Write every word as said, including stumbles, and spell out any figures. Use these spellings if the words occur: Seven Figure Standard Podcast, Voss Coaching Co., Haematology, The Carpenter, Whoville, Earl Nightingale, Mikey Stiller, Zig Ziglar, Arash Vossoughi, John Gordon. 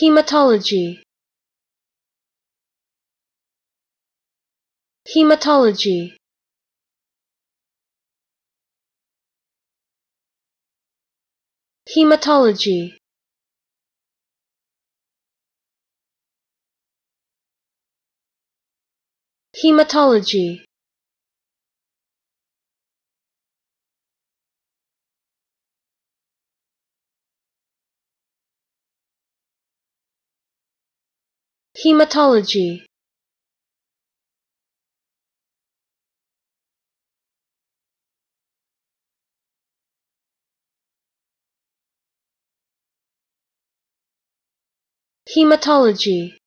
Haematology. Haematology. Haematology. Haematology. Haematology. Haematology.